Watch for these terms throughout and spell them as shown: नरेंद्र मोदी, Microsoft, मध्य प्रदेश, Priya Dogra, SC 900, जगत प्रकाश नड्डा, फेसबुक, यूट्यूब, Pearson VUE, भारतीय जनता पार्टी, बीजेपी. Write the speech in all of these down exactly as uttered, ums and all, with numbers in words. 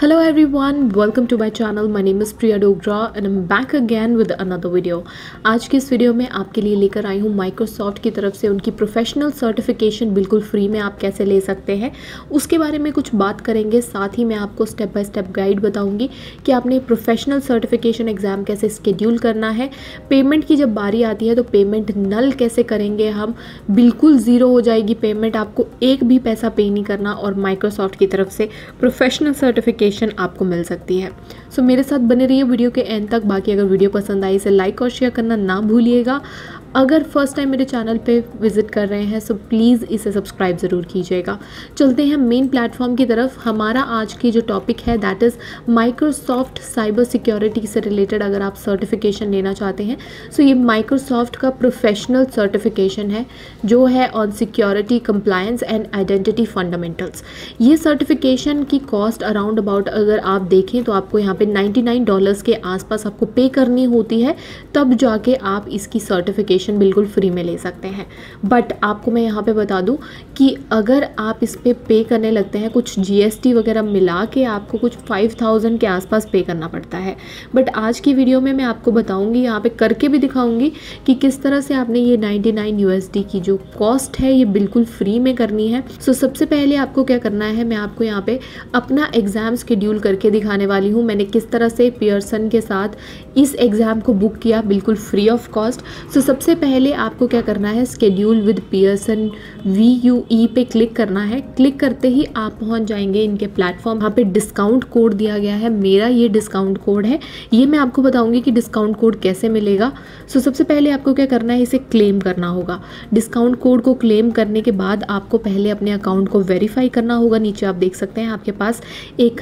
Hello everyone, welcome to my channel. My name is Priya Dogra and I'm back again with another video. आज के इस video में आपके लिए लेकर आई हूँ Microsoft की तरफ से उनकी प्रोफेशनल सर्टिफिकेशन बिल्कुल फ्री में आप कैसे ले सकते हैं उसके बारे में कुछ बात करेंगे। साथ ही मैं आपको स्टेप बाय स्टेप गाइड बताऊँगी कि आपने प्रोफेशनल सर्टिफिकेशन एग्ज़ाम कैसे स्केड्यूल करना है। पेमेंट की जब बारी आती है तो पेमेंट नल कैसे करेंगे हम, बिल्कुल ज़ीरो हो जाएगी पेमेंट, आपको एक भी पैसा पे नहीं करना और Microsoft की तरफ से प्रोफेशनल सर्टिफिकेशन आपको मिल सकती है। सो so, मेरे साथ बने रहिए वीडियो के एंड तक। बाकी अगर वीडियो पसंद आई इसे लाइक और शेयर करना ना भूलिएगा। अगर फर्स्ट टाइम मेरे चैनल पे विजिट कर रहे हैं सो प्लीज़ इसे सब्सक्राइब ज़रूर कीजिएगा। चलते हैं मेन प्लेटफॉर्म की तरफ। हमारा आज की जो टॉपिक है that is Microsoft cyber security से रिलेटेड। अगर आप सर्टिफिकेशन लेना चाहते हैं सो ये माइक्रोसॉफ्ट का प्रोफेशनल सर्टिफिकेशन है जो है on security compliance and identity fundamentals. ये सर्टिफिकेशन की कॉस्ट अराउंड अबाउट अगर आप देखें तो आपको यहाँ पे नाइन्टी नाइन डॉलर्स के आसपास आपको पे करनी होती है, तब जाके आप इसकी सर्टिफिकेशन बिल्कुल फ्री में ले सकते हैं। बट आपको मैं यहाँ पे बता दूँ कि अगर आप इस पे पे करने लगते हैं कुछ जीएसटी वगैरह मिला के आपको कुछ पाँच हज़ार के आसपास पे करना पड़ता है। बट आज की वीडियो में मैं आपको बताऊँगी, यहाँ पे करके भी दिखाऊँगी कि किस तरह से आपने ये निन्यानवे यूएसडी की जो कॉस्ट है ये बिल्कुल फ्री में करनी है। सो सबसे पहले आपको क्या करना है, मैं आपको यहाँ पे अपना एग्ज़ाम शेड्यूल करके दिखाने वाली हूँ। मैंने किस तरह से पियर्सन के साथ इस एग्ज़ाम को बुक किया बिल्कुल फ्री ऑफ कॉस्ट। सो सबसे सबसे पहले आपको क्या करना है, schedule with Pearson V U E पे क्लिक करना है। क्लिक करते ही आप पहुंच जाएंगे इनके प्लेटफॉर्म। यहाँ पे डिस्काउंट कोड दिया गया है, मेरा ये डिस्काउंट कोड है। ये मैं आपको बताऊंगी कि डिस्काउंट कोड कैसे मिलेगा। सो सबसे पहले आपको क्या करना है, इसे क्लेम करना होगा। डिस्काउंट कोड को क्लेम करने के बाद आपको पहले अपने अकाउंट को वेरीफाई करना होगा। नीचे आप देख सकते हैं आपके पास एक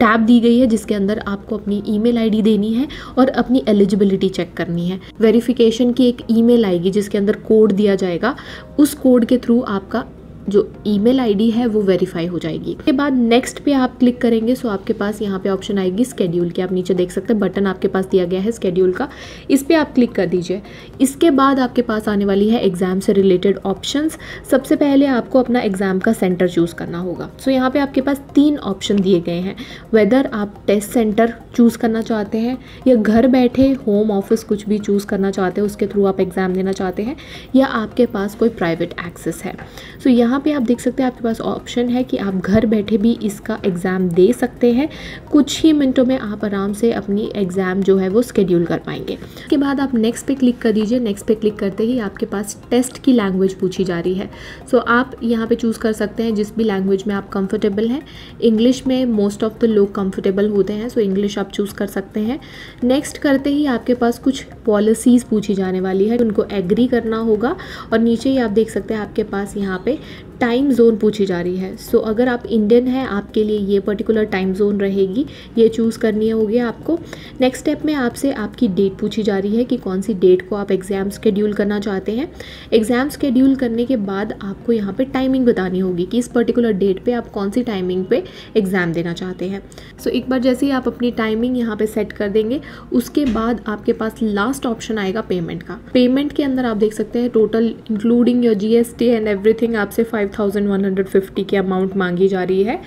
टैब दी गई है जिसके अंदर आपको अपनी ईमेल आईडी देनी है और अपनी एलिजिबिलिटी चेक करनी है। वेरीफिकेशन की एक ईमेल आएगी जिसके अंदर कोड दिया जाएगा, उस कोड के थ्रू आपका जो ईमेल आईडी है वो वेरीफाई हो जाएगी। उसके बाद नेक्स्ट पे आप क्लिक करेंगे। सो आपके पास यहाँ पे ऑप्शन आएगी स्केड्यूल की, आप नीचे देख सकते हैं बटन आपके पास दिया गया है स्केड्यूल का, इस पे आप क्लिक कर दीजिए। इसके बाद आपके पास आने वाली है एग्ज़ाम से रिलेटेड ऑप्शंस। सबसे पहले आपको अपना एग्ज़ाम का सेंटर चूज़ करना होगा। सो यहाँ पर आपके पास तीन ऑप्शन दिए गए हैं, वेदर आप टेस्ट सेंटर चूज़ करना चाहते हैं या घर बैठे होम ऑफिस कुछ भी चूज़ करना चाहते हैं उसके थ्रू आप एग्ज़ाम देना चाहते हैं, या आपके पास कोई प्राइवेट एक्सेस है। सो यहाँ पे आप देख सकते हैं आपके पास ऑप्शन है कि आप घर बैठे भी इसका एग्ज़ाम दे सकते हैं। कुछ ही मिनटों में आप आराम से अपनी एग्ज़ाम जो है वो स्केड्यूल कर पाएंगे। इसके बाद आप नेक्स्ट पे क्लिक कर दीजिए। नेक्स्ट पे क्लिक करते ही आपके पास टेस्ट की लैंग्वेज पूछी जा रही है। सो आप यहाँ पे चूज़ कर सकते हैं जिस भी लैंग्वेज में आप कंफर्टेबल हैं। इंग्लिश में मोस्ट ऑफ द लोग कंफर्टेबल होते हैं, सो इंग्लिश आप चूज़ कर सकते हैं। नेक्स्ट करते ही आपके पास कुछ पॉलिसीज़ पूछी जाने वाली है, उनको एग्री करना होगा। और नीचे ही आप देख सकते हैं आपके पास यहाँ पर टाइम जोन पूछी जा रही है। सो so, अगर आप इंडियन हैं आपके लिए ये पर्टिकुलर टाइम जोन रहेगी, ये चूज़ करनी होगी आपको। नेक्स्ट स्टेप में आपसे आपकी डेट पूछी जा रही है कि कौन सी डेट को आप एग्ज़ाम शेड्यूल करना चाहते हैं। एग्ज़ाम शेड्यूल करने के बाद आपको यहाँ पे टाइमिंग बतानी होगी कि इस पर्टिकुलर डेट पे आप कौन सी टाइमिंग पे एग्ज़ाम देना चाहते हैं। सो so, एक बार जैसे ही आप अपनी टाइमिंग यहाँ पर सेट कर देंगे उसके बाद आपके पास लास्ट ऑप्शन आएगा पेमेंट का। पेमेंट के अंदर आप देख सकते हैं total including your G S T and everything आपसे पाँच हज़ार एक सौ पचास की अमाउंट मांगी जा रही है।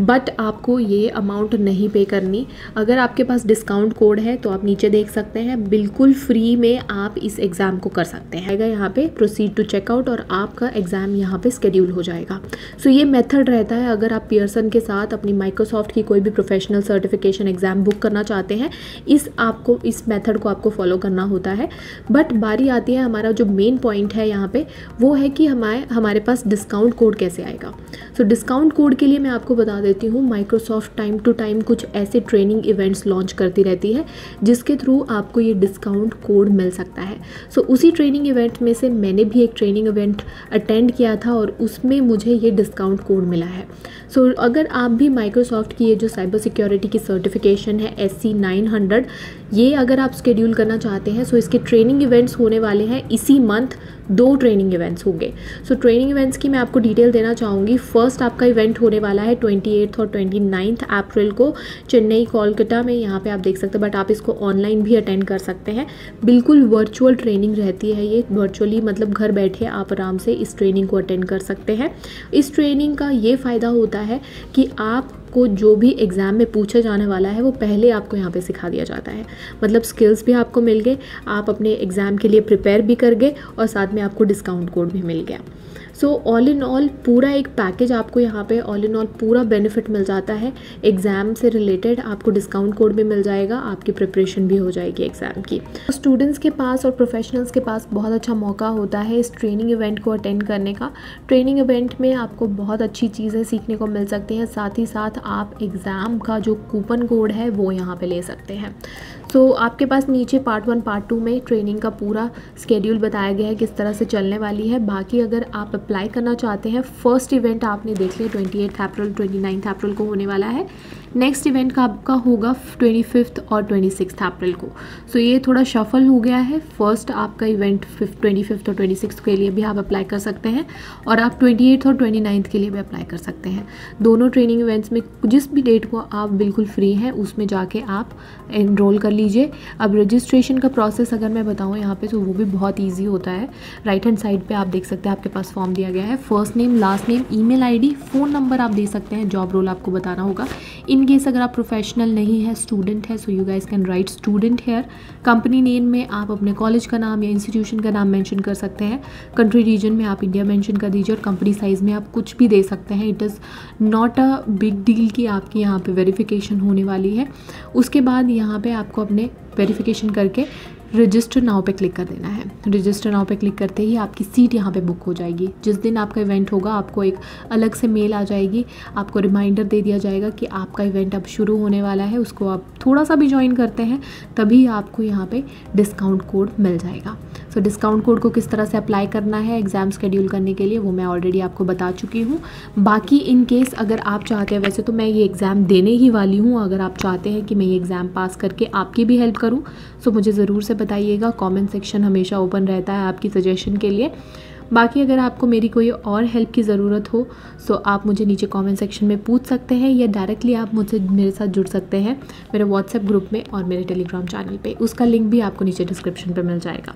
बट आपको ये अमाउंट नहीं पे करनी। अगर आपके पास डिस्काउंट कोड है तो आप नीचे देख सकते हैं बिल्कुल फ्री में आप इस एग्ज़ाम को कर सकते हैं। यहाँ पे प्रोसीड टू चेकआउट और आपका एग्ज़ाम यहाँ पे स्केड्यूल हो जाएगा। सो ये मेथड रहता है अगर आप पियर्सन के साथ अपनी माइक्रोसॉफ्ट की कोई भी प्रोफेशनल सर्टिफिकेशन एग्ज़ाम बुक करना चाहते हैं, इस आपको इस मेथड को आपको फॉलो करना होता है। बट बारी आती है, हमारा जो मेन पॉइंट है यहाँ पर वो है कि हमारे हमारे पास डिस्काउंट कोड कैसे आएगा। सो डिस्काउंट कोड के लिए मैं आपको बता देती हूँ, माइक्रोसॉफ्ट टाइम टू टाइम कुछ ऐसे ट्रेनिंग इवेंट्स लॉन्च करती रहती है जिसके थ्रू आपको ये डिस्काउंट कोड मिल सकता है। सो so, उसी ट्रेनिंग इवेंट में से मैंने भी एक ट्रेनिंग इवेंट अटेंड किया था और उसमें मुझे ये डिस्काउंट कोड मिला है। सो so, अगर आप भी माइक्रोसॉफ्ट की ये जो साइबर सिक्योरिटी की सर्टिफिकेशन है एस सी नाइन हंड्रेड, ये अगर आप शेड्यूल करना चाहते हैं सो so इसके ट्रेनिंग इवेंट्स होने वाले हैं। इसी मंथ दो ट्रेनिंग इवेंट्स होंगे। सो ट्रेनिंग इवेंट्स की मैं आपको डिटेल देना चाहूँगी। फर्स्ट आपका इवेंट होने वाला है अट्ठाईस और उनतीस अप्रैल को चेन्नई कोलकाता में, यहाँ पे आप देख सकते हैं। बट आप इसको ऑनलाइन भी अटेंड कर सकते हैं, बिल्कुल वर्चुअल ट्रेनिंग रहती है ये। वर्चुअली मतलब घर बैठे आप आराम से इस ट्रेनिंग को अटेंड कर सकते हैं। इस ट्रेनिंग का ये फ़ायदा होता है कि आप आपको जो भी एग्ज़ाम में पूछा जाने वाला है वो पहले आपको यहाँ पे सिखा दिया जाता है। मतलब स्किल्स भी आपको मिल गए, आप अपने एग्ज़ाम के लिए प्रिपेयर भी कर गए और साथ में आपको डिस्काउंट कोड भी मिल गया। सो ऑल इन ऑल पूरा एक पैकेज आपको यहाँ पे ऑल इन ऑल पूरा बेनिफिट मिल जाता है। एग्ज़ाम से रिलेटेड आपको डिस्काउंट कोड भी मिल जाएगा, आपकी प्रिपरेशन भी हो जाएगी एग्ज़ाम की। स्टूडेंट्स के पास और प्रोफेशनल्स के पास बहुत अच्छा मौका होता है इस ट्रेनिंग इवेंट को अटेंड करने का। ट्रेनिंग इवेंट में आपको बहुत अच्छी चीज़ें सीखने को मिल सकती हैं, साथ ही साथ आप एग्ज़ाम का जो कूपन कोड है वो यहाँ पर ले सकते हैं। सो आपके पास नीचे पार्ट वन पार्ट टू में ट्रेनिंग का पूरा स्केड्यूल बताया गया है किस तरह से चलने वाली है। बाकी अगर आप अप्लाई करना चाहते हैं, फर्स्ट इवेंट आपने देख लिया अट्ठाईस अप्रैल उनतीस अप्रैल को होने वाला है। नेक्स्ट इवेंट का आपका होगा पच्चीस और छब्बीस अप्रैल को। सो so ये थोड़ा शफल हो गया है। फर्स्ट आपका इवेंट पच्चीस और छब्बीस के लिए भी आप अप्लाई कर सकते हैं और आप अट्ठाईस और उनतीस के लिए भी अप्लाई कर सकते हैं। दोनों ट्रेनिंग इवेंट्स में जिस भी डेट को आप बिल्कुल फ्री हैं उसमें जाके आप एनरोल कर लीजिए। अब रजिस्ट्रेशन का प्रोसेस अगर मैं बताऊँ यहाँ पर तो वो भी बहुत ईजी होता है। राइट हैंड साइड पर आप देख सकते हैं आपके पास फॉर्म दिया गया है। First name, last name, email ID, phone number आप दे सकते हैं। जॉब रोल आपको बताना होगा। इन केस अगर आप प्रोफेशनल नहीं है, स्टूडेंट है, so you guys can write student here. Company name में आप अपने कॉलेज का नाम या इंस्टीट्यूशन का नाम मेंशन कर सकते हैं। कंट्री रीजन में आप इंडिया मेंशन कर दीजिए और कंपनी साइज़ में आप कुछ भी दे सकते हैं। It is not a big deal कि आपकी यहाँ पे वेरिफिकेशन होने वाली है। उसके बाद यहाँ पे आपको अपने वेरिफिकेशन करके रजिस्टर नाउ पे क्लिक कर देना है। रजिस्टर नाउ पे क्लिक करते ही आपकी सीट यहाँ पे बुक हो जाएगी। जिस दिन आपका इवेंट होगा आपको एक अलग से मेल आ जाएगी, आपको रिमाइंडर दे दिया जाएगा कि आपका इवेंट अब शुरू होने वाला है। उसको आप थोड़ा सा भी ज्वाइन करते हैं तभी आपको यहाँ पे डिस्काउंट कोड मिल जाएगा। सो डिस्काउंट कोड को किस तरह से अप्लाई करना है एग्ज़ाम शेड्यूल करने के लिए वो मैं ऑलरेडी आपको बता चुकी हूँ। बाकी इन केस अगर आप चाहते हैं, वैसे तो मैं ये एग्ज़ाम देने ही वाली हूँ, अगर आप चाहते हैं कि मैं ये एग्ज़ाम पास करके आपकी भी हेल्प करूँ सो मुझे ज़रूर से बताइएगा। कमेंट सेक्शन हमेशा ओपन रहता है आपकी सजेशन के लिए। बाकी अगर आपको मेरी कोई और हेल्प की ज़रूरत हो सो आप मुझे नीचे कमेंट सेक्शन में पूछ सकते हैं या डायरेक्टली आप मुझसे मेरे साथ जुड़ सकते हैं मेरे व्हाट्सएप ग्रुप में और मेरे टेलीग्राम चैनल पे। उसका लिंक भी आपको नीचे डिस्क्रिप्शन पे मिल जाएगा।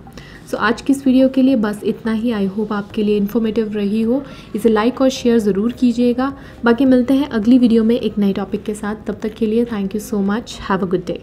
सो आज की इस वीडियो के लिए बस इतना ही। आई होप आपके लिए इन्फॉर्मेटिव रही हो। इसे लाइक और शेयर ज़रूर कीजिएगा। बाकी मिलते हैं अगली वीडियो में एक नए टॉपिक के साथ। तब तक के लिए thank you so much. Have a good day.